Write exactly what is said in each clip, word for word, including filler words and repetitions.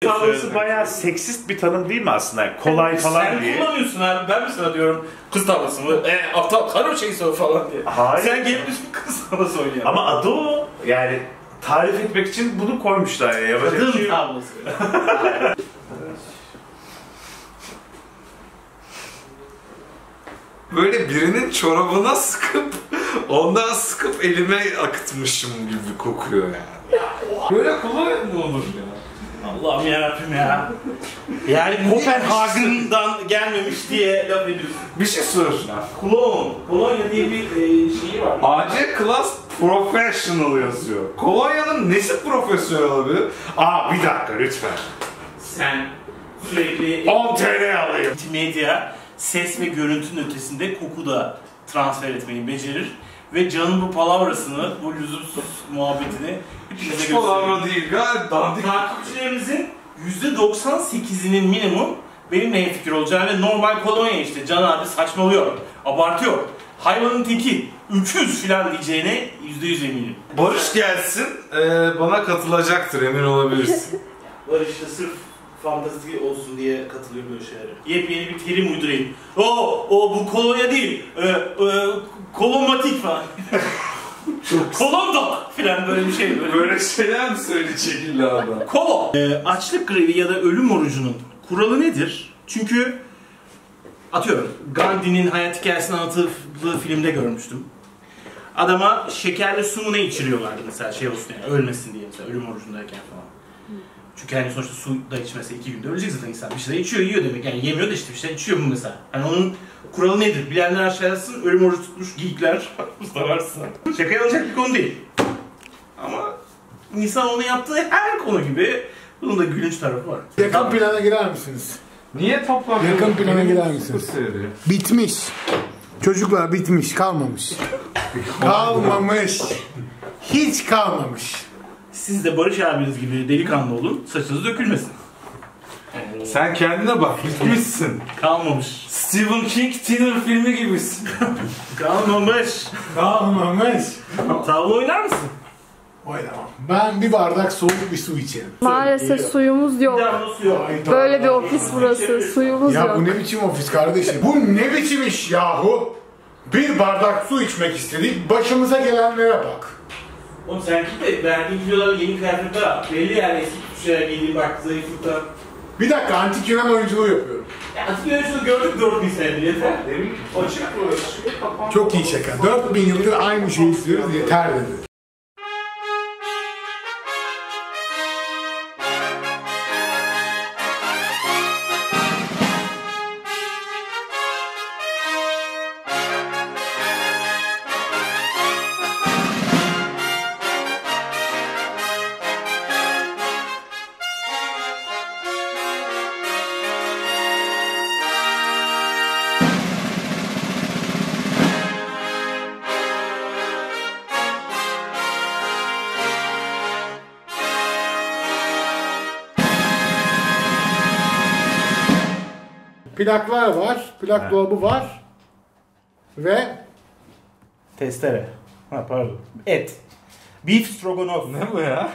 Tanımısı bayağı seksist bir tanım değil mi aslında? Kolay yani falan sen diye. Sen kullanıyorsun abi. Ben mi sana diyorum kız tavlası mı? E, aptal karım şeyi sor falan diye. Hayır. Sen gelmişsin kız tavlası oynuyor. Ama adı o. Yani tarif etmek için bunu koymuşlar. Ya. Kadın şey tavlası. Böyle birinin çorabına sıkıp ondan sıkıp elime akıtmışım gibi kokuyor yani. Böyle kolay mı olur ya? Allah'ım yarabbim ya. Yani Kopenhagen'dan gelmemiş diye laf ediyorsun. Bir şey soruyorsun ha. Klon. Kolonya diye bir şeyi var. A C Class Professional yazıyor. Kolonya'nın nesi profesyonel olabilir? Aa bir dakika lütfen. Sen sürekli... on T L alayım. Medya ses ve görüntünün ötesinde koku da transfer etmeyi becerir. Ve Can'ın bu palavrasını, bu lüzumsuz muhabbetini hepinize gösteriyor. Hiç palavra değil, gayet dandik. Takipçilerimizin yüzde doksan sekizinin minimum benim neye fikir olacağını, normal kolonya işte, Can abi saçmalıyor, abartıyor, hayvanın teki, öküz filan diyeceğine yüzde yüz eminim. Barış gelsin, ee, bana katılacaktır, emin olabilirsin. Barış da sırf fantastik olsun diye katılıyor böyle şeylere. Yepyeni bir terim uydurayım. Oo, o bu kolonya değil, ee, e, kolonmatik falan. Kolon da filan böyle bir şey. Böyle, böyle şeyler mi söyleyecek illa adam? Kolon. Ee, açlık grevi ya da ölüm orucunun kuralı nedir? Çünkü atıyorum Gandhi'nin hayat hikayesini anlatıldığı filmde görmüştüm. Adama şekerli su ne içiriyorlardı mesela şey olsun yani ölmesin diye mesela ölüm orucundayken falan. Çünkü hani sonuçta su da içmezse iki günde ölecek zaten insan. Bir şeyler içiyor, yiyor demek. Yani yemiyor da işte bir şeyler içiyor mu mesela. Hani onun kuralı nedir? Bilenler aşağı yazsın, ölüm orucu tutmuş geekler. Usta varsa. Şaka yapılacak bir konu değil. Ama insan onu yaptığı her konu gibi bunun da gülünç tarafı var. Yakın plana girer misiniz? Niye toplam? Yakın plana girer misiniz? Bitmiş. Çocuklar bitmiş, kalmamış. Kalmamış. Hiç kalmamış. Siz de Barış abiniz gibi delikanlı olun, saçınız dökülmesin. Sen kendine bak, bitmişsin. Kalmamış. Stephen King Tina filmi gibisin. Kalmamış. Kalmamış. Tavla oynar mısın? Oynamam. Ben bir bardak soğuk bir su içerim. Maalesef suyumuz yok. yok. Böyle bir ofis burası, suyumuz ya yok. Ya bu ne biçim ofis kardeşim? Bu ne biçim iş yahu? Bir bardak su içmek istedik, başımıza gelenlere bak. Oğlum sen git de verdiğin videoları yeni kıyafetler belli yani eski kuşlara giydiğin bak zayıflıkta. Bir dakika antik Yunan oyunculuğu yapıyorum. Ya, antik Yunan oyunculuğu gördük dört bin senedir yeter. Açık mı? Çok iyi şaka. dört bin yıldır aynı şeyi istiyoruz yeter dedi. Plaklar var, plak ha. dolabı var ve testere. Ha pardon. Et. Beef stroganoff. Ne bu ya?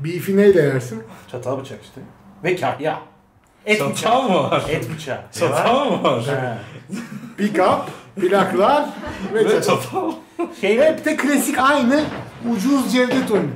Beef'i neyle yersin? Çatal bıçak işte. Ve kahya. Et Çatal bıçağı. Çatal mı var? Et bıçağı. Çatal mı var? Pick up, plaklar ve, ve çatal. çatal. Şey hep de klasik aynı ucuz Cevdet oyunu.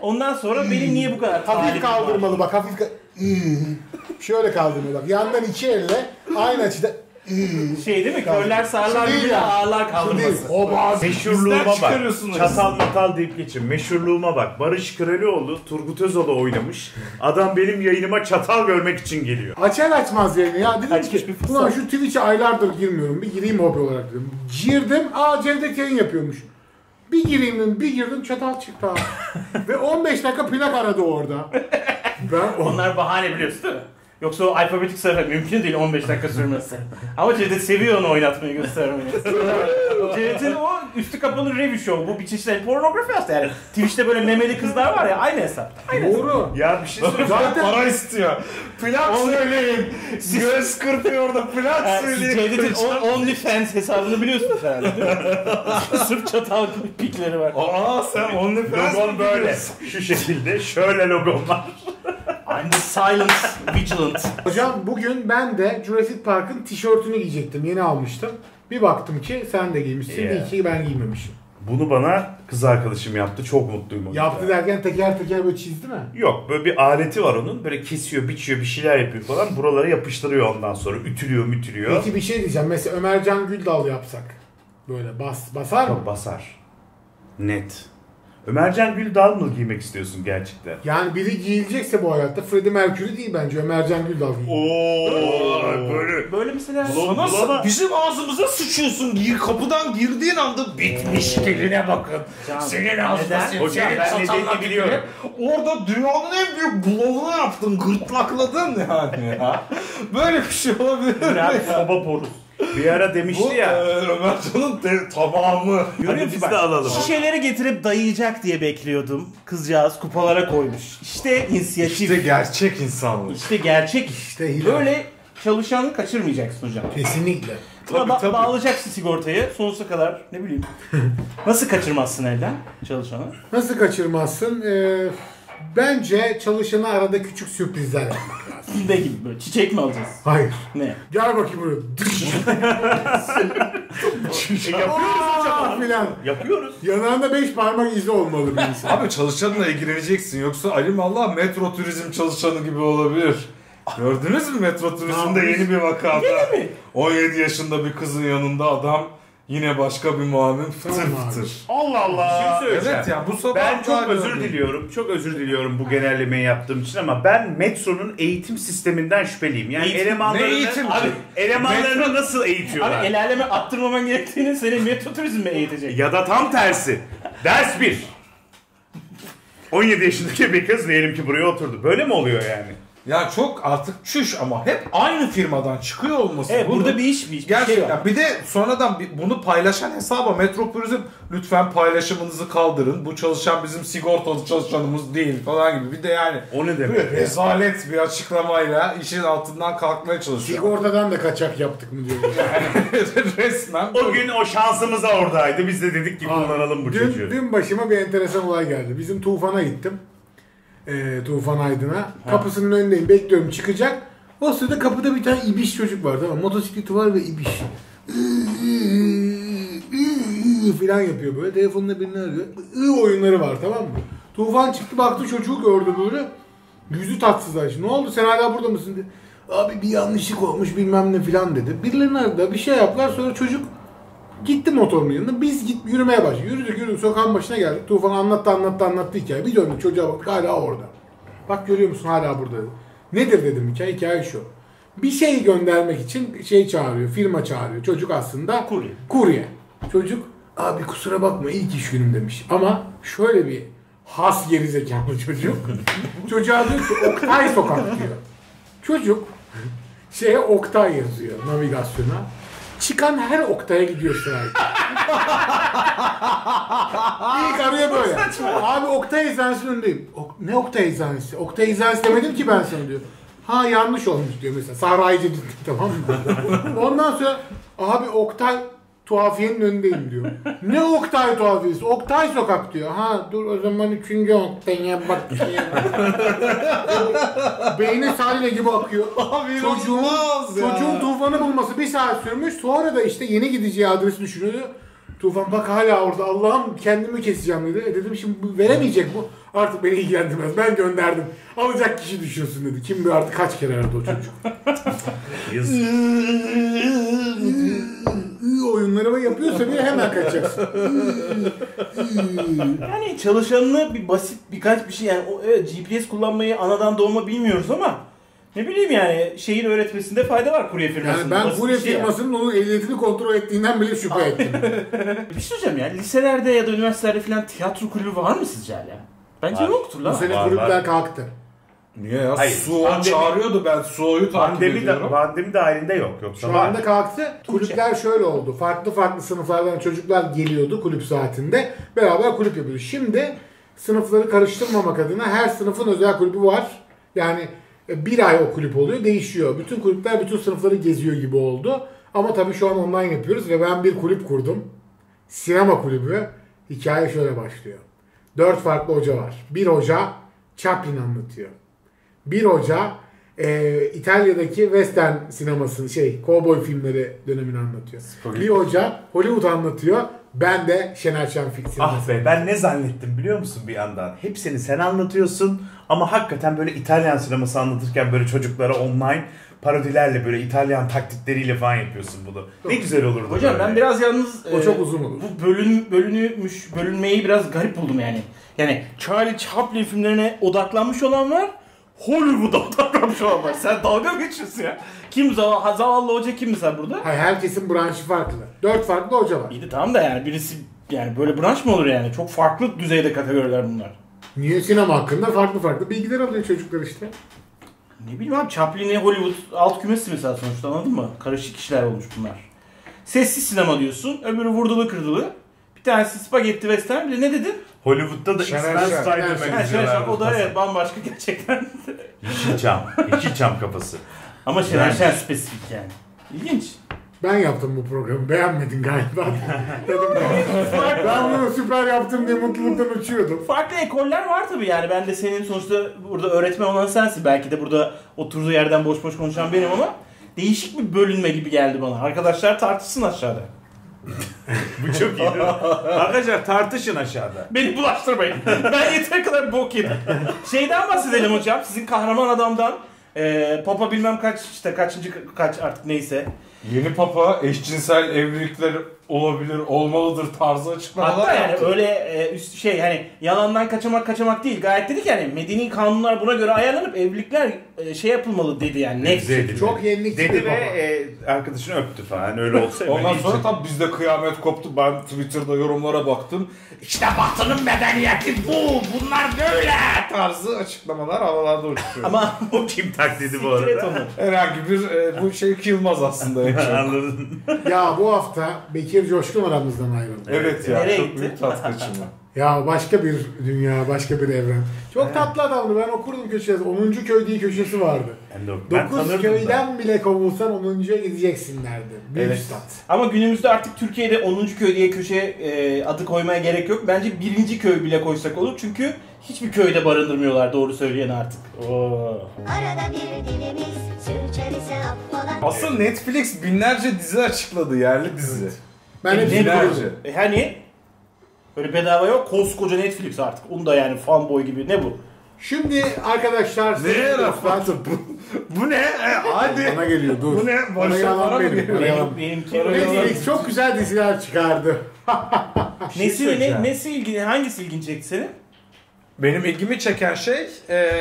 Ondan sonra benim niye bu kadar? Hafif kaldırmalı var. Bak hafif ka Hmm. Şöyle kaldırmıyor bak. Yandan iki elle aynı açıda hmm. Şey değil mi? Körler sağırlar gibi ağırlar kaldırması. O bazı. Meşhurluğuma bak. Çatal matal deyip geçin. Meşhurluğuma bak. Barış Kıralioğlu, Turgut Özal'ı oynamış. Adam benim yayınıma çatal görmek için geliyor. Açar açmaz yayını ya. Dedim ki ulan şu Twitch'e aylardır girmiyorum. Bir gireyim hobi olarak dedim. Girdim. Aa Cevdet yayın yapıyormuş. Bir gireyim bir girdim çatal çıktı abi. Ve on beş dakika plak aradı orada. Ben onlar bahane biliyorsun değil mi? Yoksa o alfabetik sıra mümkün değil on beş dakika sürmesi. Ama Cevdet seviyor onu oynatmayı göstermeyi. Cevdet'in o üstü kapalı review show. Bu bir çeşit pornografi aslında yani. Twitch'te böyle memeli kızlar var ya, aynı hesap. Aynı doğru. Hesap. Ya bir şey söyleyeyim. Zaten para istiyor. Plak söyleyin. Göz kırpıyor da plak söyleyin. OnlyFans hesabını biliyorsunuz herhalde değil mi? Sırf çatal gibi pikleri var. Aa sen OnlyFans logon böyle. Şu şekilde şöyle logon var. I'm silent, vigilant. Hocam bugün ben de Jurassic Park'ın tişörtünü giyecektim. Yeni almıştım. Bir baktım ki sen de giymişsin. Yeah. İyi ki ben giymemişim. Bunu bana kız arkadaşım yaptı. Çok mutluyum. Yaptı yani. Derken teker teker böyle çizdi mi? Yok. Böyle bir aleti var onun. Böyle kesiyor, biçiyor, bir şeyler yapıyor falan. Buraları yapıştırıyor ondan sonra. Ütülüyor, mütülüyor. Peki bir şey diyeceğim. Mesela Ömer Can Güldal yapsak. Böyle bas, basar mı? Basar. Net. Ömer Can Güldal mı giymek istiyorsun gerçekten? Yani biri giyilecekse bu hayatta Freddie Mercury değil bence. Ömer Can Güldal giyiyor. Ooo böyle. Böyle mesela. Nasıl? Bizim ağzımıza sıçıyorsun. Gir, kapıdan girdiğin anda bitmiş geline bakın. Can, senin ağzına sıçıyor. Senin satanla biliyorum. Orada dünyanın en büyük bulavını yaptın. Gırtlakladın yani ya. Böyle bir şey olabilir mi? Soba borusu. Bir ara demişti bu, ya. Bu Ömer Can'ın tamamı. Hadi biz de alalım. Şişeleri getirip dayayacak diye bekliyordum. Kızcağız kupalara koymuş. İşte inisiyatif. İşte gerçek insanlık. İşte gerçek. İşte Hilal. Böyle çalışanı kaçırmayacaksın hocam. Kesinlikle. Tabii, ba tabii. Bağlayacaksın sigortayı sonsuza kadar, ne bileyim. Nasıl kaçırmazsın elden çalışanı? Nasıl kaçırmazsın? Ee, bence çalışana arada küçük sürprizler yapmak. Ne gibi böyle? Çiçek mi alacağız? Hayır. Ne? Gel bakayım buraya. e, yapıyoruz hocam filan. Yapıyoruz. Yanağında beş parmak izi olmalı bir insan. Abi çalışanla ilgileneceksin. Yoksa alimallah Metro Turizm çalışanı gibi olabilir. Gördünüz mü Metro Turizm'de yeni bir vakada? Yeni mi? on yedi yaşında bir kızın yanında adam yine başka bir muamim fıtır fıtır. Allah Allah. Evet ya bu sabah ben çok özür gördüm. diliyorum. Çok özür diliyorum bu genellemeyi yaptığım için ama ben Metro'nun eğitim sisteminden şüpheliyim. Yani eğitim, elemanlarını, eğitim abi, elemanlarını Metro, nasıl eğitiyorlar? Abi el aleme attırmaman gerektiğini seni Metro Turizm'e eğitecek. Ya da tam tersi. Ders bir. on yedi yaşındaki bir kız diyelim ki buraya oturdu. Böyle mi oluyor yani? Ya çok artık çüş ama hep aynı firmadan çıkıyor olması. Evet, burada bunu, bir iş bir iş. Gerçekten. Bir, şey bir de sonradan bunu paylaşan hesaba Metro Turizm lütfen paylaşımınızı kaldırın. Bu çalışan bizim sigortalı çalışanımız değil falan gibi. Bir de yani o ne demek? Rezalet ya? Bir açıklamayla işin altından kalkmaya çalışıyor. Sigortadan da kaçak yaptık mı diyoruz. Yani resmen. O böyle. Gün o şansımız oradaydı. Biz de dedik ki kullanalım bu dün, çocuğu. Dün başıma bir enteresan olay geldi. Bizim Tufan'a gittim. E, Tufan Aydın'a. Ha. Kapısının önündeyim. Bekliyorum. Çıkacak. O sırada kapıda bir tane ibiş çocuk var. Tamam. Motosikleti var ve ibiş. Filan yapıyor böyle. Telefonla birini arıyor. I oyunları var. Tamam mı? Tufan çıktı baktı. Çocuğu gördü böyle. Yüzü tatsızlar. Ne oldu? Sen hala burada mısın? Dedi. Abi bir yanlışlık olmuş bilmem ne filan dedi. Birilerini aradı. Bir şey yaptılar. Sonra çocuk gitti motorun yanına. Biz git yürümeye başladık. Yürüdük yürüdük. Sokağın başına geldik. Tufan anlattı anlattı anlattı hikaye. Bir döndük çocuğa baktık. Hala orada. Bak görüyor musun hala burada. Nedir dedim hikaye. Hikaye şu. Bir şey göndermek için şey çağırıyor. Firma çağırıyor. Çocuk aslında kurye. Kurye. Çocuk abi kusura bakma ilk iş günüm demiş. Ama şöyle bir has gerizekalı çocuk. Çocuğa diyor ki Oktay Sokak diyor. Çocuk şeye Oktay yazıyor navigasyona. Çıkan her Oktay'a gidiyorsun abi. İlk araya böyle. Abi Oktay Eczanesi'nin önündeyim. Ok ne Oktay Eczanesi? Oktay Eczanesi demedim ki ben sana diyor. Ha yanlış olmuş diyor mesela. Saraycı gittik tamam mı? Ondan sonra abi Oktay Tuhafiye'nin önündeyim diyor. Ne Oktay Tuhafiyesi? Oktay Sokak diyor. Ha dur o zaman üçüncü Oktay'a bak. Beyni salya gibi akıyor. Abi, çocuğun, çocuğun Tufan'ı bulması bir saat sürmüş. Sonra da işte yeni gideceği adresi düşünüyordu. Tufan bak hala orada. Allah'ım kendimi keseceğim dedi. Dedim şimdi veremeyecek bu. Artık beni ilgilendirmez. Ben gönderdim. Alacak kişi düşünsün dedi. Kim bu artık kaç kere aradı o çocuk. Oyunlarıma yapıyorsa bile hemen kaçacaksın. Yani çalışanını bir basit birkaç bir şey yani o, evet, G P S kullanmayı anadan doğma bilmiyoruz ama ne bileyim yani şehir öğretmesinde fayda var kurye firmasının. Yani ben kurye firmasının yani. Onun ehliyetini kontrol ettiğinden bile şüphe ettim. Bir şey söyleyeceğim ya liselerde ya da üniversitelerde falan tiyatro kulübü var mı sizce hala? Bence var. Yoktur lan. Lisele kulüpler kalktı. Niye ya? Hayır. Suo pandemi çağırıyordu, ben Suo'yu takip ediyorum. Pandemi dahilinde yok. Yoksa şu anda kalktı. Kulüpler şöyle oldu. Farklı farklı sınıflardan çocuklar geliyordu kulüp saatinde. Beraber kulüp yapıyordu. Şimdi sınıfları karıştırmamak adına her sınıfın özel kulübü var. Yani bir ay o kulüp oluyor. Değişiyor. Bütün kulüpler bütün sınıfları geziyor gibi oldu. Ama tabii şu an online yapıyoruz ve ben bir kulüp kurdum. Sinema kulübü. Hikaye şöyle başlıyor. Dört farklı hoca var. Bir hoca Chaplin anlatıyor. Bir hoca e, İtalya'daki western sinemasını, şey, kovboy filmleri dönemini anlatıyor. Spoiler. Bir hoca Hollywood anlatıyor. Ben de Şener Şen fikrini. Ah be, ben ne zannettim biliyor musun bir yandan? Hepsini sen anlatıyorsun ama hakikaten böyle İtalyan sineması anlatırken böyle çocuklara online parodilerle, böyle İtalyan taktikleriyle falan yapıyorsun bunu. Çok ne güzel olurdu. Hocam böyle. Ben biraz yalnız o e, çok uzun olur. Bu bölün bölünmüş bölünmeyi biraz garip buldum yani. Yani Charlie Chaplin filmlerine odaklanmış olan var. Hollywood'a odaklanmış olan var. Sen dalga mı geçiyorsun ya? Kim zav zavallı hoca kim mesela burada? Hayır, herkesin branşı farklı. Dört farklı hoca var. İyi de tamam da yani birisi yani böyle branş mı olur yani? Çok farklı düzeyde kategoriler bunlar. Niye sinema hakkında farklı farklı bilgiler alıyor çocuklar işte. Ne bileyim abi, Chaplin'e Hollywood alt kümesi mesela sonuçta, anladın mı? Karışık işler olmuş bunlar. Sessiz sinema diyorsun, öbürü vurdulu kırdılı. Bir tanesi spagetti western, bile ne dedin? Hollywood'da da X-Men Spider-Man izliyorlar. O da evet, bambaşka gerçekten. Yeşilçam, Yeşilçam kafası. Ama Şener Şen spesifik yani. İlginç. Ben yaptım bu programı, beğenmedin galiba. Ben bunu süper yaptım diye mutluluktan uçuyordum. Farklı ekoller var tabii yani. Ben de senin sonuçta burada öğretmen olan sensin. Belki de burada oturduğu yerden boş boş konuşan benim ama değişik bir bölünme gibi geldi bana. Arkadaşlar tartışsın aşağıda. Bu çok iyi. Arkadaşlar tartışın aşağıda. Beni bulaştırmayın. Ben yeter kadar bok yedim. Şeyden bahsedelim hocam, sizin kahraman adamdan. Ee, Papa bilmem kaç işte kaçıncı kaç artık neyse. Yeni Papa eşcinsel evlilikler olabilir, olmalıdır tarzı açıklamalar. Hatta yani yaptı. Öyle e, üst şey hani yalandan kaçamak kaçamak değil. Gayet dedik yani medeni kanunlar buna göre ayarlanıp evlilikler e, şey yapılmalı dedi yani. Ne? Çok yenilikçi dedi ve e, arkadaşını öptü falan öyle olsa. Ondan sonra tabi bizde kıyamet koptu. Ben Twitter'da yorumlara baktım. İşte Batı'nın medeniyeti bu. Bunlar böyle tarzı açıklamalar havalarda uçuşuyor. Ama o kim taklidi bu arada? Herhangi bir e, bu şey kıyılmaz aslında. Anladın. Ya bu hafta Bekir Coşkun aramızdan ayrıldı. Evet ya, nereye çok gitti? Büyük tatlı içinde. Ya başka bir dünya, başka bir evren. Çok He. tatlı adamdı. Ben okurdum köşesi. onuncu köy diye köşesi vardı. dokuz köyden da. Bile kovulsan onuncuya gideceksin derdi. Büyük evet. Tat. Ama günümüzde artık Türkiye'de onuncu köy diye köşe e, adı koymaya gerek yok. Bence birinci köy bile koysak olur. Çünkü hiçbir köyde barındırmıyorlar doğru söyleyen artık. Oo. Arada bir dilimiz sürçer ise affola. Asıl Netflix binlerce dizi açıkladı, yerli dizi. Evet. Ben e, ne hani böyle bedava yok, koskoca Netflix artık. Onu da yani fanboy gibi ne bu? Şimdi arkadaşlar ne lafı bu? Bu ne? Hadi. Bana geliyor dur. Bu ne? Bana yalan benim. Bana yalan. Netflix çok güzel diziler çıkardı. şey Nesi ne? Nesi ilgini? Hangisi ilgini çekti senin? Benim ilgimi çeken şey ee,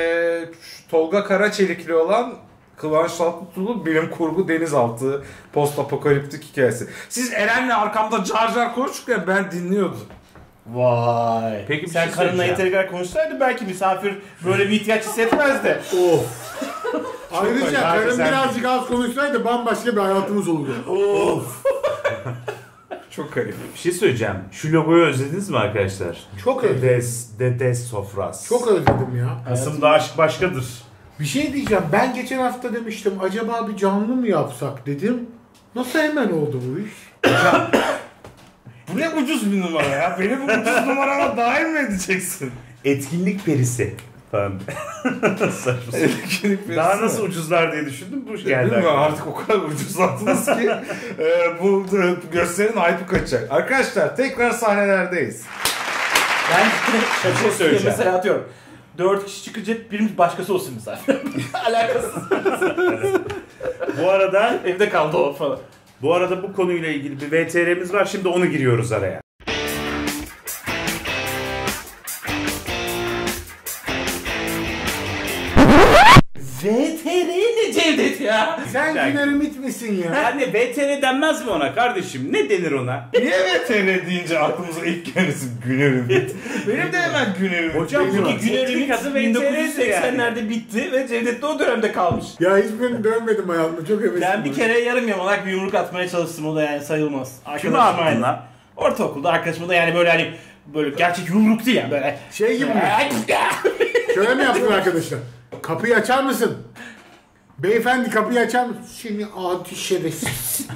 Tolga Karaçelikli olan Kıvanç Saltuklu bilim kurgu denizaltı post apokaliptik hikayesi. Siz Eren'le arkamda car car konuşurken ben dinliyordum. Vay. Peki sen şey karınla yeteri kadar konuşsaydı belki misafir böyle bir ihtiyaç hissetmezdi. Of. Ayrıca karın birazcık az konuşsaydı bambaşka bir hayatımız olurdu. Of. Çok garip. Bir şey söyleyeceğim. Şu logoyu özlediniz mi arkadaşlar? Çok özledim. Dedes, dedes sofras. Çok özledim ya. Kasım'da aşk başkadır. Bir şey diyeceğim, ben geçen hafta demiştim acaba bir canlı mı yapsak dedim. Nasıl hemen oldu bu iş? Hocam, bu ne ucuz bir numara ya? Beni bu ucuz numarama dahil mi edeceksin? Etkinlik perisi. Tamam. Etkinlik perisi. Daha nasıl mi? Ucuzlar diye düşündüm. Bu geldi artık o kadar ucuzlattınız ki e, bu gösterinin hype'ı kaçacak. Arkadaşlar tekrar sahnelerdeyiz. Ben şaka şey söyleyeceğim. Mesela atıyorum. Dört kişi çıkacak, birimiz başkası olsun misafir. Alakasız. Bu arada evde kaldı o falan. Bu arada bu konuyla ilgili bir V T R'miz var. Şimdi onu giriyoruz araya. V T R ne Cem? Cevdet ya. Sen Güner Ümit misin ya? Yani V T R denmez mi ona kardeşim? Ne denir ona? Niye V T R deyince aklımıza ilk gelirsin Güner Ümit? Benim de hemen Güner Ümit. Hocam çünkü Güner Ümit bin dokuz yüz seksenlerde bitti ve Cevdet de o dönemde kalmış. Ya hiçbirini dönmedim hayatımda, çok hevesim. Ben bir kere yarım yamalak bir yumruk atmaya çalıştım, o da yani sayılmaz. Kimi atmadın lan? Ortaokulda arkadaşımda yani böyle hani böyle gerçek yumruktu ya böyle. Şey gibi mi? Şöyle mi yaptın arkadaşlar? Kapıyı açar mısın? Beyefendi kapıyı açar mısın? Seni adi şerefsiz.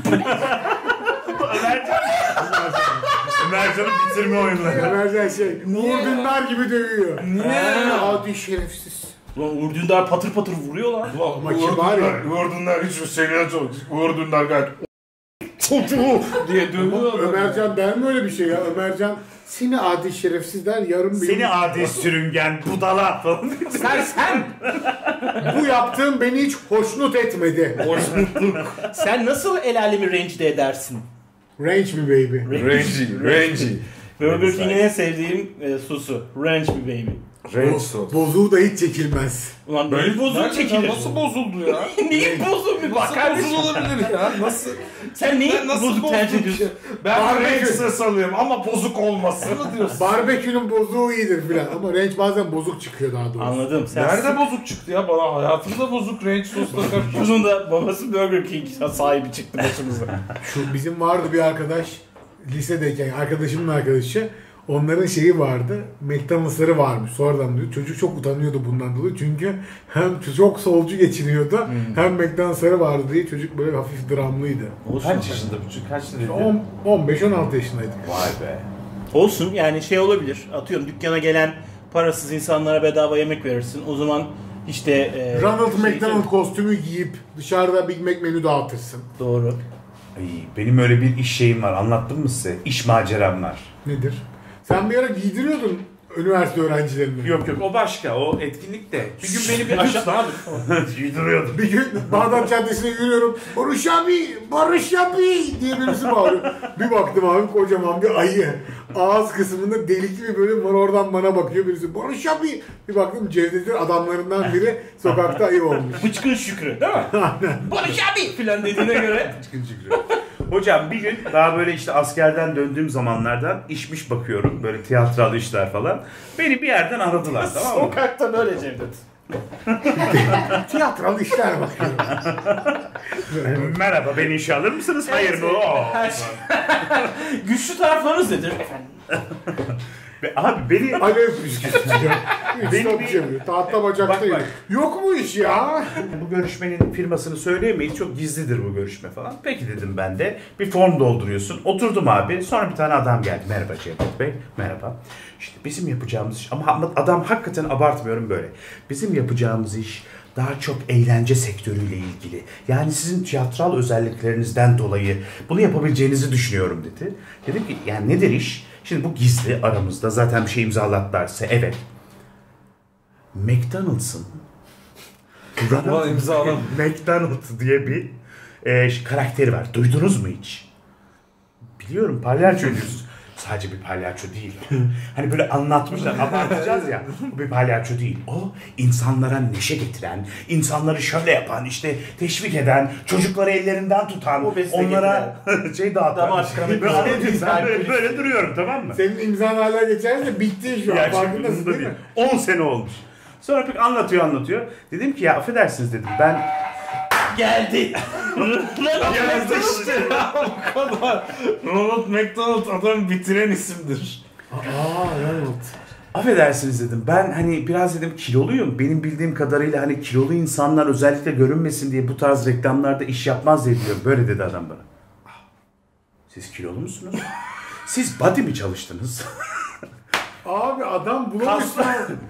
Ömer Can'ın bitirme oyunları. Ömer Can şey, Nur Dündar gibi dövüyor. Niye? Adi şerefsiz. Ulan Uğur Dündar patır patır vuruyor lan. Ulan ama kim var ya? Uğur Dündar hiç seviyor çok. Uğur Dündar gayet çocuğu diye dövüyor. Ömer Can der mi öyle bir şey ya? Ömer Can... Seni adi şerefsizler yarım bir... Seni adi sürüngen budala falan. Sen sen! Bu yaptığın beni hiç hoşnut etmedi. Hoşnutluk. Sen nasıl el alemi rencide edersin? Range mi baby? Range, range. Burger King'in en sevdiğim e, sosu. Range mi baby? Range sosu. Bozuğu da hiç çekilmez. Ulan böyle bozuğu çekilir. Nasıl bozuldu ya? Neyin bozuğu bir bak kardeşim? Nasıl bozulabilir ya? Nasıl? Sen neyin bozuğu tercih ediyorsun? Ben range sosu alıyorum ama bozuk olmasın. Barbekünün bozuğu iyidir filan ama range bazen bozuk çıkıyor daha doğrusu. Anladım. Sen nerede sen... bozuk çıktı ya? Bana hayatımda bozuk range sosu da karışıyor. Bunun da babası Burger King sahibi çıktı başımıza. Şu bizim vardı bir arkadaş. Lisedeyken arkadaşımın arkadaşı, onların şeyi vardı, McDonald's'ları varmış sonradan diyor. Çocuk çok utanıyordu bundan dolayı çünkü hem çok solcu geçiniyordu hmm. hem McDonald's'ları vardı diye çocuk böyle hafif dramlıydı. Olsun. Kaç yaşında bu çocuk? Kaç yaşındaydı? on beş on altı yaşındaydı. Vay be. Olsun yani şey olabilir, atıyorum dükkana gelen parasız insanlara bedava yemek verirsin o zaman. İşte e, Ronald şey, McDonald kostümü giyip dışarıda Big Mac menü dağıtırsın. Doğru. Ay, benim öyle bir iş şeyim var. Anlattım mı size? İş maceram var. Nedir? Sen bir ara giydiriyordun üniversite öğrencilerini. Yok yok o başka. O etkinlik de. Bir gün beni bir aşağı... Giydiriyordum. Bir gün Bağdat Caddesi'ne yürüyorum. Barış abi! Barış abi! diye birisi bağırıyor. Bir baktım abi kocaman bir ayı. Ağız kısmında delikli bir bölüm var. Oradan bana bakıyor birisi. Barış abi! Bir baktım Cevdet'in adamlarından biri sokakta ayı olmuş. Bıçkın Şükrü değil mi? Barış abi! Filan dediğine göre. Bıçkın Şükrü. Hocam bir gün daha böyle işte askerden döndüğüm zamanlardan işmiş bakıyorum. Böyle tiyatral işler falan. Beni bir yerden aradılar tamam mı? Sokakta böyle Cevdet. Tiyatral işler bakıyorum. Merhaba beni işe alır mısınız? Hayır bu. Güçlü taraflarınız nedir efendim? Abi beni... Alev püskürtüyor. Beni... Tahta bacaktayım. Yok mu iş ya? Bu görüşmenin firmasını söyleyemeyiz. Çok gizlidir bu görüşme falan. Peki dedim ben de. Bir form dolduruyorsun. Oturdum abi. Sonra bir tane adam geldi. Merhaba Cevdet Bey. Merhaba. İşte bizim yapacağımız iş... Ama adam hakikaten abartmıyorum böyle. Bizim yapacağımız iş... Daha çok eğlence sektörüyle ilgili. Yani sizin tiyatral özelliklerinizden dolayı bunu yapabileceğinizi düşünüyorum dedi. Dedim ki yani nedir iş? Şimdi bu gizli aramızda zaten bir şey imzalatlarsa evet. McDonald's'ın McDonald diye bir e, karakteri var. Duydunuz mu hiç? Biliyorum palyaço diyorsunuz. Sadece bir palyaço değil. Hani böyle anlatmışlar, abartacağız ya. Bu bir palyaço değil. O insanlara neşe getiren, insanları şöyle yapan, işte teşvik eden, çocukları ellerinden tutan, onlara getiren. Şey dağıtan. Ben böyle, böyle duruyorum tamam mı? Senin imzan hala geçerse bitti şu an. Farkındasın değil mi? on sene olmuş. Sonra pek anlatıyor anlatıyor. Dedim ki ya affedersiniz dedim ben... Geldi. Yazıştı. O kadar. Ronald McDonald adam bitiren isimdir. Aa Ronald. Affedersiniz dedim. Ben hani biraz dedim kiloluyum. Benim bildiğim kadarıyla hani kilolu insanlar özellikle görünmesin diye bu tarz reklamlarda iş yapmaz diye diyor. Böyle dedi adam bana. Siz kilolu musunuz? Siz body mi çalıştınız? Abi adam bulamış.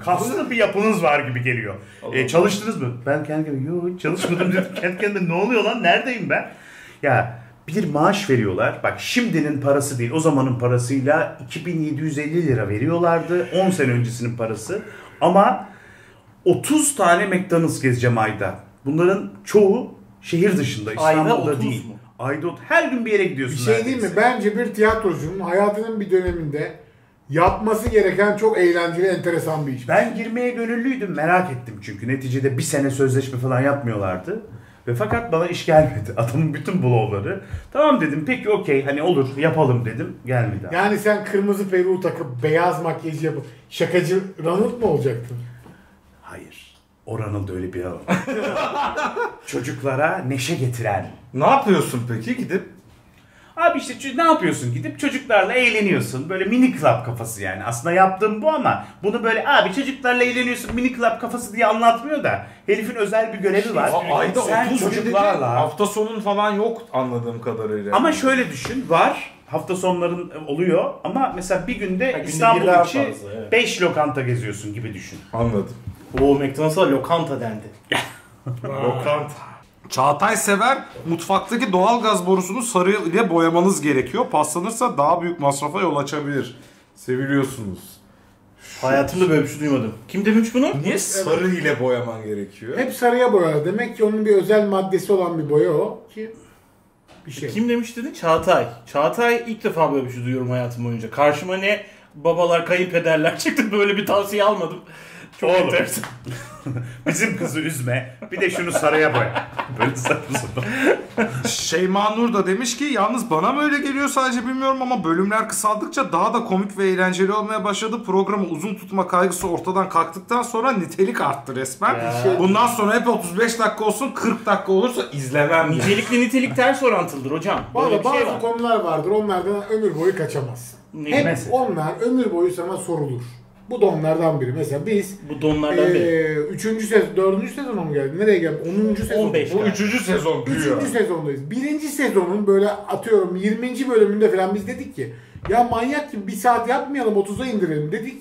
Kaslı bir yapınız var gibi geliyor. E, çalıştınız mı? Ben kendime yok çalışmadım dedim. Kendi kendime ne oluyor lan? Neredeyim ben? Ya bir maaş veriyorlar. Bak şimdinin parası değil o zamanın parasıyla iki bin yedi yüz elli lira veriyorlardı. on sene öncesinin parası. Ama otuz tane McDonald's gezeceğim ayda. Bunların çoğu şehir dışında. İstanbul'da değil. Mu? Ayda her gün bir yere gidiyorsun. Bir şey neredeyse. Değil mi? Bence bir tiyatrocunun hayatının bir döneminde yapması gereken çok eğlenceli, enteresan bir iş. Ben girmeye gönüllüydüm, merak ettim çünkü. Neticede bir sene sözleşme falan yapmıyorlardı. Ve fakat bana iş gelmedi. Adamın bütün blogları. Tamam dedim, peki okey, hani olur yapalım dedim. Gelmedi. Yani sen kırmızı peruğu takıp beyaz makyaj yapıp şakacı Ronald mı olacaktın? Hayır. O Ronald öyle bir adam. Çocuklara neşe getiren. Ne yapıyorsun peki gidip? Abi işte ne yapıyorsun gidip çocuklarla eğleniyorsun. Böyle mini club kafası yani. Aslında yaptığım bu ama bunu böyle abi çocuklarla eğleniyorsun mini club kafası diye anlatmıyor da herifin özel bir görevi var. Ya, ayda sen çocuklarla hafta sonun falan yok anladığım kadarıyla. Ama şöyle düşün, var. Hafta sonların oluyor ama mesela bir günde ha, İstanbul içi beş evet. lokanta geziyorsun gibi düşün. Anladım. O McDonald's'a lokanta dendi. Lokanta. Çağatay Sever, mutfaktaki doğal gaz borusunu sarı ile boyamanız gerekiyor. Paslanırsa daha büyük masrafa yol açabilir. Seviliyorsunuz. Hayatımda böyle bir şey duymadım. Kim demiş bunu? Niye sarı ile boyaman gerekiyor? Hep sarıya boyar. Demek ki onun bir özel maddesi olan bir boya o. Ki bir şey. Kim demiş dedin? Çağatay. Çağatay, ilk defa böyle bir şey duyuyorum hayatım boyunca. Karşıma ne babalar, kayınpederler çıktı, böyle bir tavsiye almadım. Çok oğlum. Bizim kızı üzme. Bir de şunu saraya boya. Böyle saçma sapan. Şeyma Nur da demiş ki yalnız bana mı öyle geliyor sadece bilmiyorum ama bölümler kısaldıkça daha da komik ve eğlenceli olmaya başladı. Programı uzun tutma kaygısı ortadan kalktıktan sonra nitelik arttı resmen. Ya. Bundan sonra hep otuz beş dakika olsun, kırk dakika olursa izlemem. Nicelikle nitelik ters orantılıdır hocam. Vallahi bazı şey var. konular vardır. Onlardan ömür boyu kaçamazsın. Ne hep mesela? Onlar ömür boyu sana sorulur. Bu da onlardan biri. Mesela biz bu donlardan e, biri. üçüncü sezon, dördüncü sezona mı geldik? Nereye geldik? onuncu sezon. on beş. Bu üçüncü sezon. üçüncü sezondayız. birinci sezonun böyle atıyorum yirminci bölümünde falan biz dedik ki ya manyak gibi bir saat yapmayalım, otuza indirelim dedik.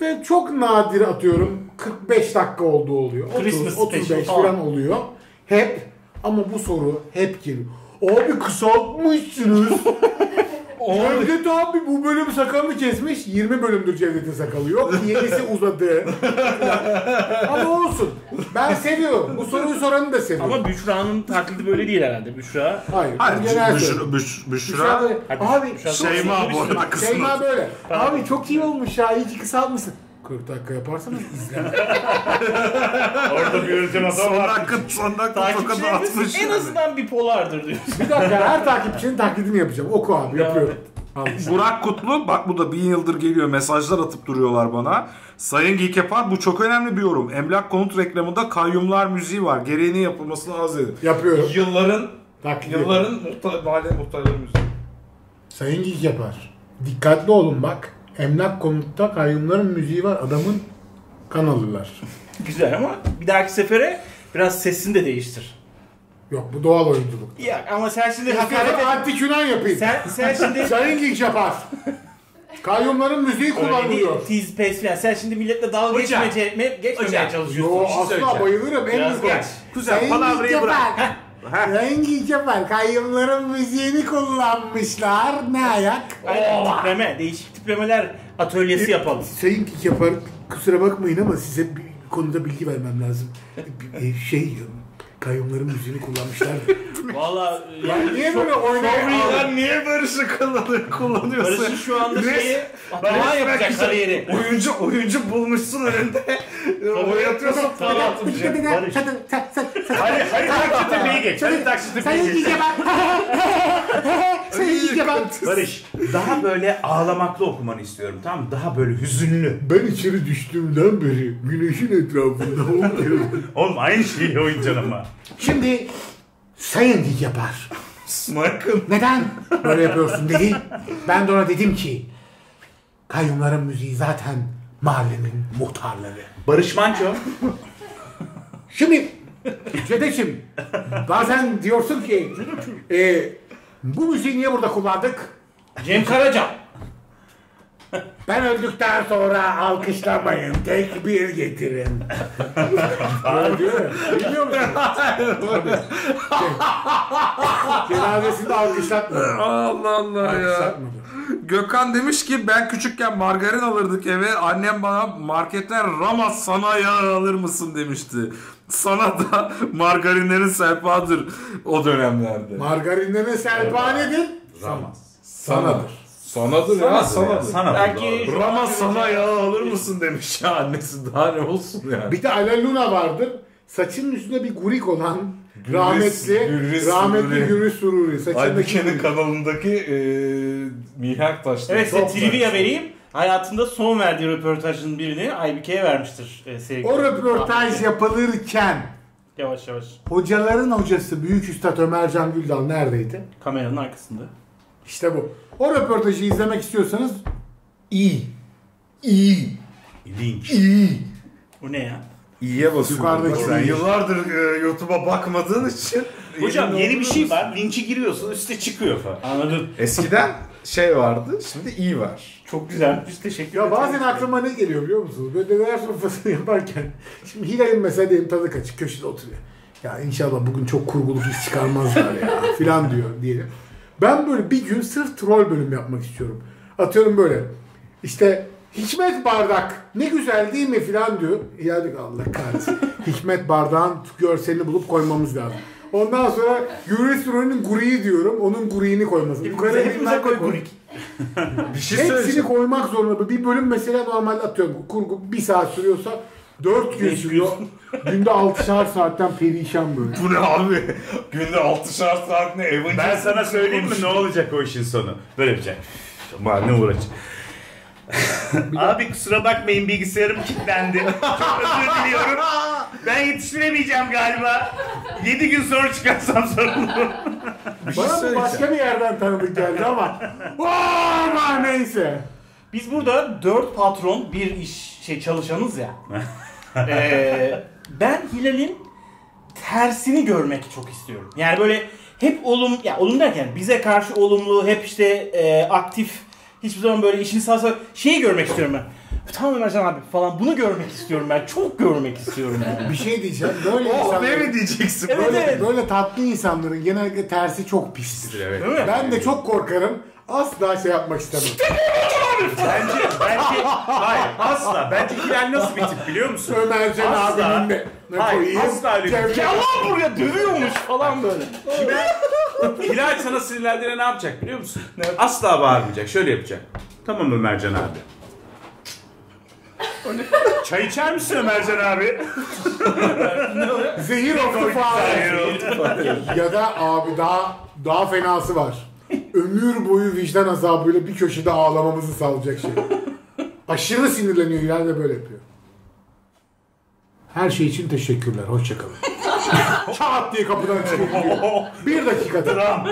Ve çok nadir atıyorum kırk beş dakika olduğu oluyor. otuz, otuz beş falan oluyor. Hep ama bu soru hep geliyor. Abi kısaltmışsınız. Cevdet abi bu bölüm sakalını kesmiş, yirmi bölümdür Cevdet'in sakalı yok, yenisi uzadı. Ama olsun, ben seviyorum, bu soruyu soranı da seviyorum. Ama Büşra'nın taklidi böyle değil herhalde, Büşra. Hayır, Hayır genel Büş Büşra, Büşra, Büşra, abi, Büşra Şeyma bu arada kısmı. Şeyma böyle, tamam. Abi çok iyi olmuş ya, iyice kısaltmışsın. kırk dakika yaparsanız izleyin. Orada bir yürütüm adam var. Son dakika tokat atmış. En azından bipolardır diyorsun. Bir dakika, her takipçinin taklidini yapacağım. Oku abi, yapıyorum. Burak Kutlu, bak bu da bin yıldır geliyor, mesajlar atıp duruyorlar bana. Sayın Geekyapar, bu çok önemli bir yorum. Emlak Konut reklamında kayyumlar müziği var. Gereğini yapılmasını arz edin. Yapıyorum. Yılların, taklidi yılların muhtar, mahalle muhtarları müziği. Sayın Geekyapar, dikkatli olun bak. Emlak Konut'ta kayyumların müziği var, adamın kan alırlar. Güzel ama bir dahaki sefere biraz sesini de değiştir. Yok bu doğal oyunculuk. Ya ama sen şimdi hakaret anti Yunan yapayım. Sen sen şimdi Sayın King yapar. Kayyumların müziği kullanılıyor. Tiz pes falan. Sen şimdi milletle dalga geçmeye geçmeye çalışıyorsun. Yo asla bayılırım en az geç. Kuzen palavrayı bırak. Sayın Geekyapar, kayyumların müziğini kullanmışlar. Ne ayak? Aynen, tipleme, değişik tiplemeler atölyesi yapalım. Sayın Geekyapar, kusura bakmayın ama size bir konuda bilgi vermem lazım. Şey, kayyumların müziğini kullanmışlar. Valla... Yani niye böyle oynayan... Niye Barış'ı kullanıyorsun? Barış'ı şu anda şeyi... Daha yapacak kariyeri. Oyuncu, oyuncu bulmuşsun önünde. Oynatıyorsun. Tamam. Barış. Hayır, hayır taksite beye geç. Hayır taksite beye geç. Sayın Geekyapar. Sayın Geekyapar. Barış, daha böyle ağlamaklı okumanı istiyorum. Tamam mı? Daha böyle hüzünlü. Ben içeri düştüğümden beri güneşin etrafında olmuyorum. Oğlum aynı şeyi oynayacaksın ama. Şimdi... Sayın Geekyapar. Neden böyle yapıyorsun dedi. Ben de ona dedim ki kayyumların müziği zaten mahallenin muhtarları. Barış Manço. Şimdi Cedeciğim bazen diyorsun ki e, bu müziği niye burada kullandık? Cem Karaca. Ben öldükten sonra alkışlamayın, tek bir getirin. Biliyor musun? Cenazesinde alkışlatmadı. Allah Allah ya. Gökhan demiş ki ben küçükken margarin alırdık eve. Annem bana marketten Ramaz sana yağ alır mısın demişti. Sana da margarinlerin serpadır o dönemlerde. Margarinlerin serpa nedir? Ramaz. Sanadır. Sanadır ya, sanadır. Sanadır. Ramaz sana ya alır mısın demiş ya annesi, daha ne olsun ya. Bir de Alaluna vardır. saçının üstünde bir gurik olan Gürüz, rahmetli Gürüz, rahmetli Gürüz Sururi. Aybüke'nin kanalındaki e, mihenk taşları. Evet, size trivia vereyim. Hayatında son verdiği röportajın birini Aybüke'ye vermiştir. E, o röportaj Aybüke yapılırken yavaş yavaş. Hocaların hocası Büyük Üstad Ömer Can Güldal neredeydi? Kameranın arkasında. İşte bu. O röportajı izlemek istiyorsanız iyi. İyi. Link. İyi. Bu ne ya? İyiye basıyorsun. Sen yıllardır e, YouTube'a bakmadığın için. Hocam yeni bir şey var. Linki giriyorsun, üstte çıkıyor falan. Anladın. Eskiden şey vardı, şimdi iyi var. Çok güzel. Biz teşekkür ederiz. Ya bazen aklıma ne geliyor biliyor musunuz? Böyle neler sofrasını yaparken. Şimdi Hilal'in mesela diyelim tadı kaçık, köşede oturuyor. Ya inşallah bugün çok kurguluk iş çıkarmazlar ya filan diyor diyelim. Ben böyle bir gün sırf troll bölüm yapmak istiyorum. Atıyorum böyle. İşte Hikmet Bardak ne güzel değil mi filan diyor. Ya diyor Allah kahretsin. Hikmet Bardak'ın görselini bulup koymamız lazım. Ondan sonra Yuri Sururi'nin guriği diyorum. Onun guriğini koymasın. Hepimize koy gurik. Bir şey söyleyeceğim. Hepsini koymak zorunda. Bir bölüm mesela normalde atıyorum. Kurgu bir saat sürüyorsa dört gün sürüyor. Günde altışar saatten perişan böyle. Bu ne abi? Günde altışar saat ne? Evancı ben sana söyleyeyim mi? Ne olacak o işin sonu? Böyle yapacak. Aman ne uğraşacak. Abi kusura bakmayın bilgisayarım kilitlendi. Çok özür diliyorum. Ben yetiştiremeyeceğim galiba. yedi gün sonra çıkarsam sorun olur. Bana başka bir yerden tanıdık geldi ama. Aman neyse. Biz burada dört patron bir iş şey çalışanız ya. ee, ben Hilal'in tersini görmek çok istiyorum. Yani böyle hep olum, ya olum derken bize karşı olumlu, hep işte e, aktif. Hiçbir zaman böyle işini sağ sağ şeyi görmek istiyorum ben. Tamam Ömer Can abi falan bunu görmek istiyorum ben. Çok görmek istiyorum yani. Bir şey diyeceğim. Böyle oh, insanların... Ne diyeceksin? Evet, böyle, evet. Böyle tatlı insanların genellikle tersi çok pistir. Evet. Ben evet. de çok korkarım. Asla şey yapmak istemem. Bence, bence, hayır asla. Bence Hilal nasıl bir tip biliyor musun? Ömer Can abinin de. Hayır asla öyle bir tip. Yalan buraya dövüyormuş falan böyle. Kime? Hilal sana sinirlendiğine ne yapacak biliyor musun? Evet. Asla bağırmayacak. Şöyle yapacak. Tamam Ömer Can abi. Çay içer misin Ömer Can abi? Zehir oldu falan. Ya da abi daha daha fenası var. Ömür boyu vicdan azabıyla bir köşede ağlamamızı sağlayacak şey. Aşırı sinirleniyor Hilal de böyle yapıyor. Her şey için teşekkürler. Hoşçakalın. Çat diye kapıdan çıkıyor. Bir dakikada.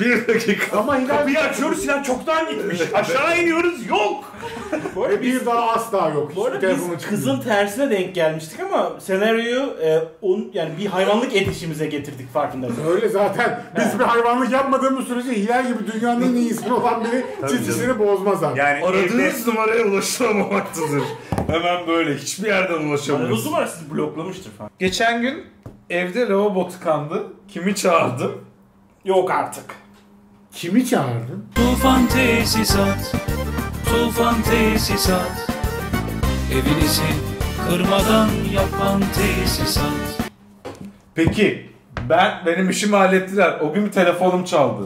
Bir dakika. Ama Hilal kapıyı açıyoruz Hilal çoktan gitmiş. Aşağı iniyoruz yok. E bir daha asla yok. Bu arada biz kızın tersine denk gelmiştik ama senaryoyu e, on, yani bir hayvanlık edişimize getirdik farkındayız. Öyle zaten. Biz evet. bir hayvanlık yapmadığımız sürece Hilal gibi dünyanın en iyi ismi olan biri çizgisini bozmaz abi. Yani aradığınız numaraya ulaşılamamaktadır. Hemen böyle hiçbir yerden ulaşamıyoruz. Aradığınız numara sizi bloklamıştır falan. Geçen gün evde lavabo tıkandı. Kimi çağırdım? Yok artık. Kimi çağırdın? Tufan Tesisat. Tufan Tesisat. Evinizi kırmadan yapan tesisat. Peki ben benim işimi hallettiler. O gün telefonum çaldı.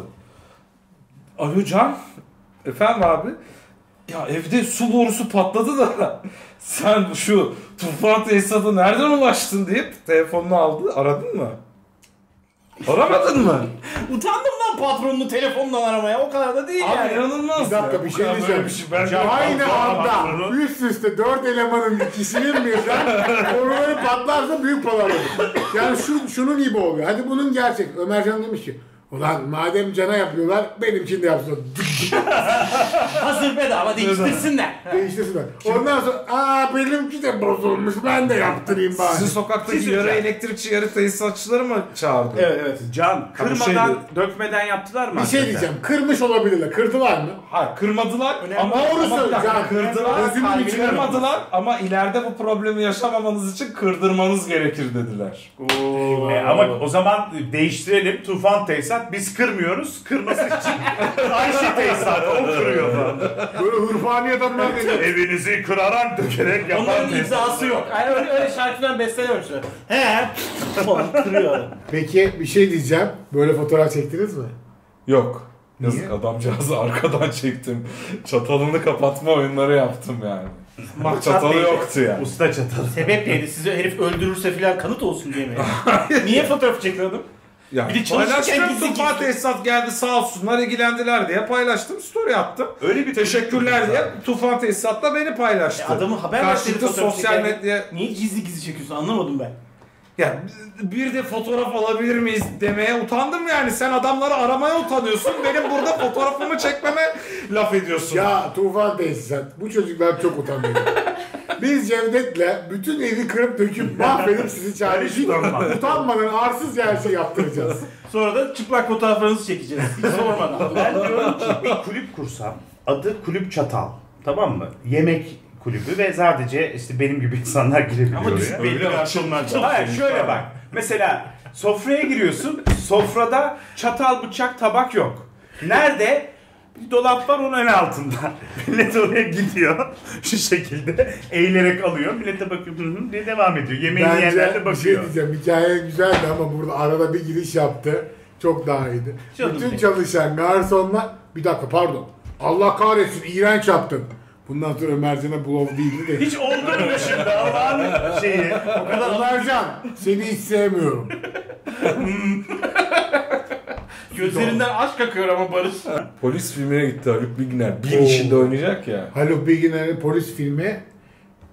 Alo Can. Efendim abi. Ya evde su borusu patladı da sen şu Tufan Tesisat'a nereden ulaştın deyip telefonunu aldı. Aradın mı? Aramadın mı? Utandım lan patronunu telefondan aramaya. O kadar da değil abi yani. Abi inanılmaz. Bir dakika ya, bir şey diyeceğim. Şey. Aynı anda üst üste dört elemanın ikisinin birden boruları patlarsa büyük paralar. Yani şu, şunun gibi oluyor. Hadi bunun gerçek. Ömer Can demiş ki ulan madem Can'a yapıyorlar benim için de yapsınlar. Hazır bedava değiştirsinler. Değiştirsinler. Ondan sonra aa benimki de bozulmuş ben de yaptırayım bari. Siz sokaktaki Siz yarı can. elektrikçi yarı tesisatçıları mı çağırdı? Evet evet. Can kırmadan şey dökmeden yaptılar mı? Bir şey diyeceğim kırmış olabilirler. Kırdılar mı? Hayır kırmadılar. Önemli ama doğru Can kırdılar. Özümün için kırmadılar ama ileride bu problemi yaşamamanız için kırdırmanız gerekir dediler. Oo. E, ama o zaman değiştirelim Tufan Tesisat. Biz kırmıyoruz. Kırması için Ayşe tesisatı o kırıyor falan. Böyle hırfani adamlar dedi. Evinizi kırarak dökerek yapan. Onların imzası yok. Yani öyle, öyle şarkıdan besleniyor şu an. He. Kırıyor. Peki bir şey diyeceğim. Böyle fotoğraf çektiniz mi? Yok. Niye? Yazık adamcağızı arkadan çektim. Çatalını kapatma oyunları yaptım yani. Çatalı yoktu yani. Usta çatalı. Sebep neydi? Sizi herif öldürürse filan kanıt olsun diye mi? Niye fotoğraf çekti adam? Ya, bir de paylaştım, Tufan Tesisat geldi sağ olsunlar ilgilendiler diye paylaştım, story attım. Öyle bir teşekkürler diye Tufan Tesisat'la beni paylaştı. Ya adamı haber karşılıklı sosyal medyaya... Niye gizli gizli çekiyorsun anlamadım ben. Ya bir de fotoğraf alabilir miyiz demeye utandım yani. Sen adamları aramaya utanıyorsun, benim burada fotoğrafımı çekmeme laf ediyorsun. Ya Tufan Tesisat, bu çocuklar çok utanıyor. Biz Cevdet'le bütün evi kırıp döküp mahvedip sizi çağırıp utanmadan arsız her şey yaptıracağız. Sonra da çıplak fotoğraflarınızı çekeceğiz. Hiç sormadan. Ben diyorum ki bir kulüp kursam, adı Kulüp Çatal. Tamam mı? Yemek kulübü ve sadece işte benim gibi insanlar girebiliyor. Ama düşün belli açılmaz. Hayır şöyle bak. Mesela sofraya giriyorsun. Sofrada çatal, bıçak, tabak yok. Nerede? Bir dolap var, onun en altında. Millet oraya gidiyor. Şu şekilde eğilerek alıyor. Millete bakıyor. Diye devam ediyor. Yemeği yiyenlerde bakıyor. Şey diyeceğim. Hikaye güzeldi ama burada arada bir giriş yaptı. Çok daha iyiydi. Çok bütün değil. Çalışan garsonlar bir dakika pardon. Allah kahretsin iğrenç yaptın. Bundan sonra Ömercan'a blog değildi de. Hiç oldu mu şimdi Allah'ın şeyi? O kadar Ömercan seni hiç sevmiyorum. Gözlerinden aşk akıyor ama Barış. Polis filmine gitti Haluk Bilginer. Bir işinde oynayacak ya. Haluk Bilginer'in polis filmi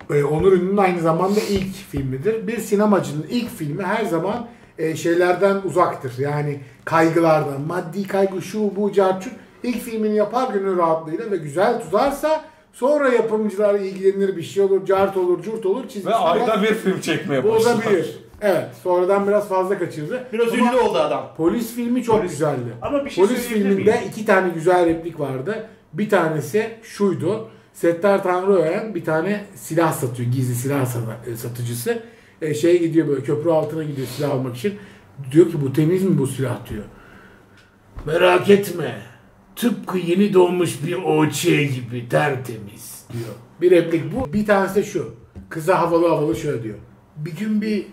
Onur Ünlü'nün aynı zamanda ilk filmidir. Bir sinemacının ilk filmi her zaman şeylerden uzaktır. Yani kaygılardan, maddi kaygı, şu, bu, carçuk. İlk filmini yapar gönül rahatlığıyla ve güzel tutarsa sonra yapımcılar ilgilenir, bir şey olur, cart olur, curt olur. Ve ayda bir film çekmeye başlar. Bozabilir. Evet, sonradan biraz fazla kaçırdı. Biraz ama ünlü oldu adam. Polis filmi çok polis. güzeldi. Ama bir şey polis filminde miyim? iki tane güzel replik vardı. Bir tanesi şuydu. Settar Tanrıöğen bir tane silah satıyor. Gizli silah satıcısı. E, şeye gidiyor böyle, köprü altına gidiyor silah almak için. Diyor ki bu temiz mi bu silah diyor. Merak etme. Tıpkı yeni doğmuş bir O Ç gibi tertemiz diyor. Bir replik bu. Bir tanesi de şu. Kıza havalı havalı şöyle diyor. Bir gün bir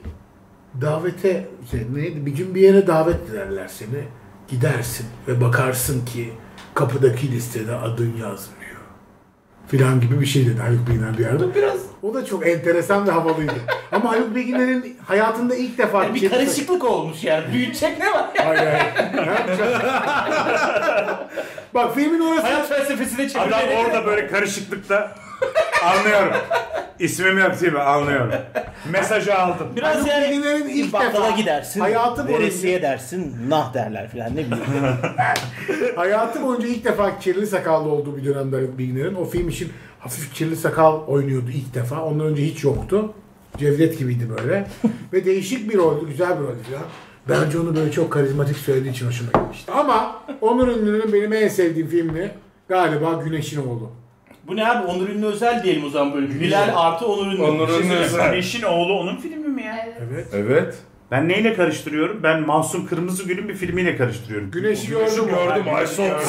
davete, şey neydi? Bir gün bir yere davet ederler seni. Gidersin ve bakarsın ki kapıdaki listede adın yazmıyor. Filan gibi bir şey dedi Haluk Bilginer bir yerde. Biraz. O da çok enteresan ve havalıydı. Ama Haluk Bilginer'in hayatında ilk defa... Yani bir şey karışıklık var. Olmuş yani. Büyütecek ne var? Hayır hayır. Bak filmin orası... Hayat felsefesine çevirdi. Adam orada böyle karışıklıkta... Anlıyorum. İsmimi yapayım anlıyorum. Mesajı aldım. Biraz yani Bilginer'in ilk defa gidersin, hayatı boyunca dersin, nah derler filan ne bileyim. Hayatı boyunca ilk defa kirli sakallı olduğu bir dönemde Bilginer'in. O film için hafif kirli sakal oynuyordu ilk defa. Ondan önce hiç yoktu. Cevdet gibiydi böyle. Ve değişik bir roldü, güzel bir roldü filan. Bence onu böyle çok karizmatik söylediği için hoşuma gitmişti. Ama Onur Ünlü'nün benim en sevdiğim filmi galiba Güneşin Oğlu. Bu ne abi? Onur Ünlü Özel diyelim o zaman böyle. Hilal artı Onur Ünlü. Onur Ünlü Özel. Güneşin Oğlu onun filmi mi ya? Evet. Evet. Ben neyle karıştırıyorum? Ben Mahsun Kırmızıgül'ün bir filmiyle karıştırıyorum. Güneşi gördüm. Gördüm.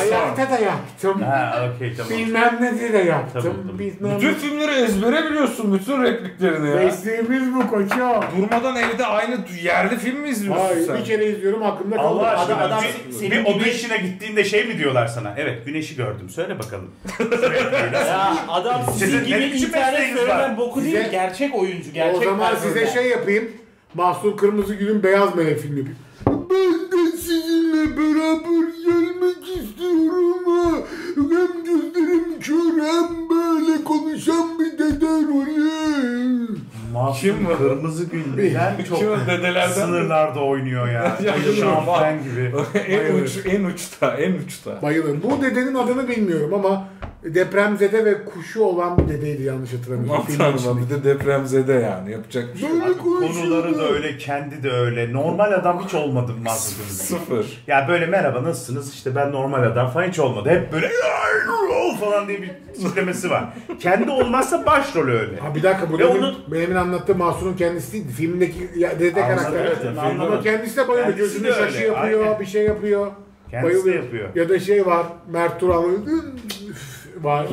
Ayakta da yaptım. Ha, okay, tamam. Bilmem ne diye de yaptım. Tamam, tamam. Bilmem bütün filmleri ezbere biliyorsun. Bütün repliklerini ya. Mesleğimiz bu koçum. Durmadan evde aynı yerde film mi izliyorsun Hayır, sen? Hayır. Bir kere izliyorum aklımda kalıyor. Allah aşkına. Adam, adam, bir, senin bir gibi... oda işine gittiğinde şey mi diyorlar sana? Evet Güneşi gördüm. Söyle bakalım. Ya adam sizin gibi internet söylenen boku değil mi? Gerçek oyuncu. Gerçek o zaman size şey yapayım. Mahsun Kırmızıgül'ün Beyaz Melek filmi yapayım. Ben de sizinle beraber gelmek istiyorum. Hem gözlerim kör hem böyle konuşan bir dede rolü. Mahsun Kırmızıgül'den çok sınırlarda oynuyor ya. Şampiyon gibi. en, uç, en uçta, en uçta. Bayılırım. Bu dedenin adını bilmiyorum ama depremzede ve kuşu olan bir dedeydi yanlış hatırlamıyorum. Mantarma bir de depremzede yani yapacak bir şey. Konuları da öyle, kendi de öyle. Normal adam hiç olmadım Mahsun Sıfır. Ya böyle merhaba nasılsınız işte ben normal adam falan hiç olmadı. Hep böyle falan diye bir tiplemesi var. Kendi olmazsa başrolü öyle. Ha bir dakika bu benim, onun... benim anlattığım Mahsun'un kendisi değildi. Filmdeki dede karakteri. Ama kendisi de bayağı gözünü şaşı yapıyor, aynen. Bir şey yapıyor. Kendisi de yapıyor. Ya da şey var Mert Turan'ın var.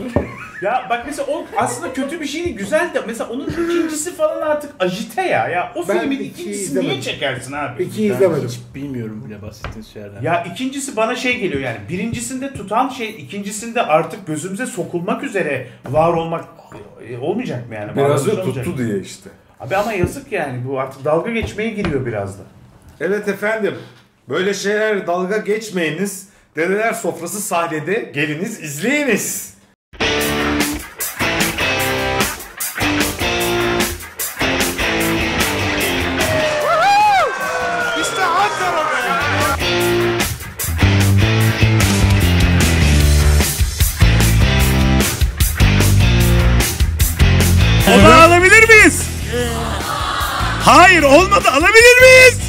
Ya bak mesela o aslında kötü bir şey değil, güzel de mesela onun ikincisi falan artık ajite ya. Ya o ben filmin ikincisini niye çekersin abi? İkiyi izlemedim. Hiç bilmiyorum bile bahsettiğin şeylerden. Ya ikincisi bana şey geliyor yani, birincisinde tutan şey ikincisinde artık gözümüze sokulmak üzere var olmak olmayacak mı yani? Biraz da tuttu diye işte. Abi ama yazık yani, bu artık dalga geçmeye giriyor biraz da. Evet efendim, böyle şeyler dalga geçmeyiniz. Dedeler sofrası sahnede, geliniz izleyiniz. Onu alabilir miyiz? Hayır, olmadı. Alabilir miyiz?